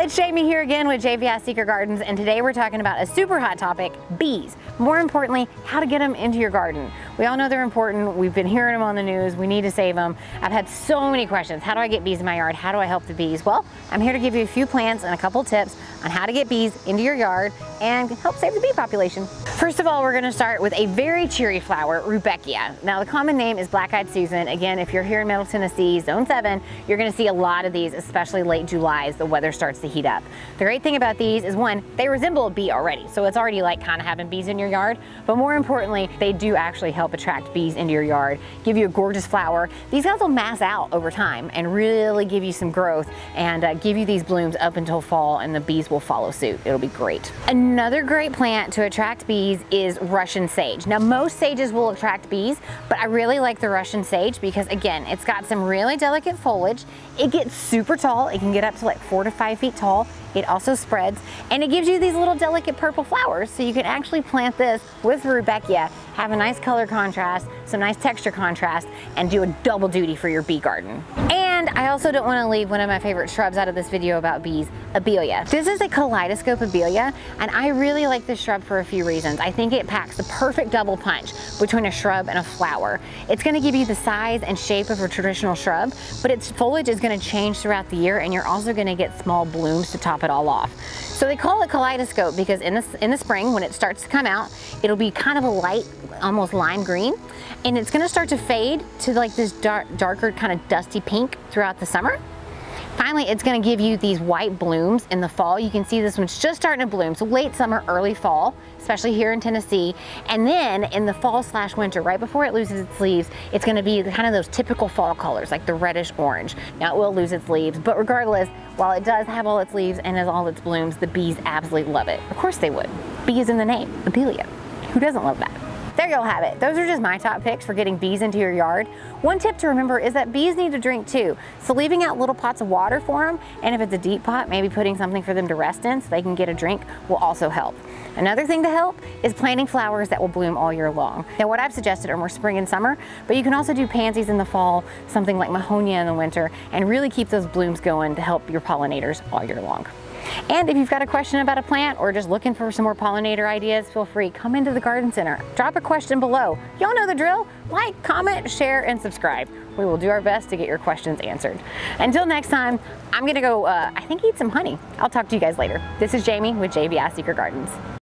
it's Jamie here again with JVI Secret Gardens, and today we're talking about a super hot topic, bees. More importantly, how to get them into your garden. We all know they're important. We've been hearing them on the news. We need to save them. I've had so many questions. How do I get bees in my yard? How do I help the bees? Well, I'm here to give you a few plants and a couple tips on how to get bees into your yard and help save the bee population. First of all, we're gonna start with a very cheery flower, Rudbeckia. Now, the common name is Black-Eyed Susan. Again, if you're here in Middle Tennessee, Zone 7, you're gonna see a lot of these, especially late July as the weather starts to heat up. The great thing about these is, one, they resemble a bee already, so it's already like kind of having bees in your yard, but more importantly, they do actually help attract bees into your yard, give you a gorgeous flower. These guys will mass out over time and really give you some growth and give you these blooms up until fall, and the bees will follow suit. It'll be great. Another great plant to attract bees is Russian sage. Now, most sages will attract bees, but I really like the Russian sage because, again, it's got some really delicate foliage. It gets super tall. It can get up to like 4 to 5 feet tall. It also spreads, and it gives you these little delicate purple flowers, so you can actually plant this with Rudbeckia, have a nice color contrast, some nice texture contrast, and do a double duty for your bee garden. And I also don't want to leave one of my favorite shrubs out of this video about bees, Abelia. This is a Kaleidoscope Abelia, and I really like this shrub for a few reasons. I think it packs the perfect double punch between a shrub and a flower. It's going to give you the size and shape of a traditional shrub, but its foliage is going to change throughout the year, and you're also going to get small blooms to top it all off. So they call it Kaleidoscope because in the spring, when it starts to come out, it'll be kind of a light, almost lime green, and it's going to start to fade to like this darker kind of dusty pink throughout the summer. Finally, it's going to give you these white blooms in the fall. You can see this one's just starting to bloom, so late summer, early fall, especially here in Tennessee. And then in the fall slash winter, right before it loses its leaves, it's going to be kind of those typical fall colors, like the reddish orange. Now, it will lose its leaves, but regardless, while it does have all its leaves and has all its blooms, the bees absolutely love it. Of course they would. Bee is in the name, Abelia. Who doesn't love that? There you'll have it. Those are just my top picks for getting bees into your yard. One tip to remember is that bees need to drink too, so leaving out little pots of water for them, and if it's a deep pot, maybe putting something for them to rest in so they can get a drink will also help. Another thing to help is planting flowers that will bloom all year long. Now, what I've suggested are more spring and summer, but you can also do pansies in the fall, something like mahonia in the winter, and really keep those blooms going to help your pollinators all year long. And if you've got a question about a plant or just looking for some more pollinator ideas, feel free, come into the garden center, drop a question below. Y'all know the drill. Like, comment, share, and subscribe. We will do our best to get your questions answered. Until next time, I'm gonna go, I think, eat some honey. I'll talk to you guys later. This is Jamie with JVI Secret Gardens.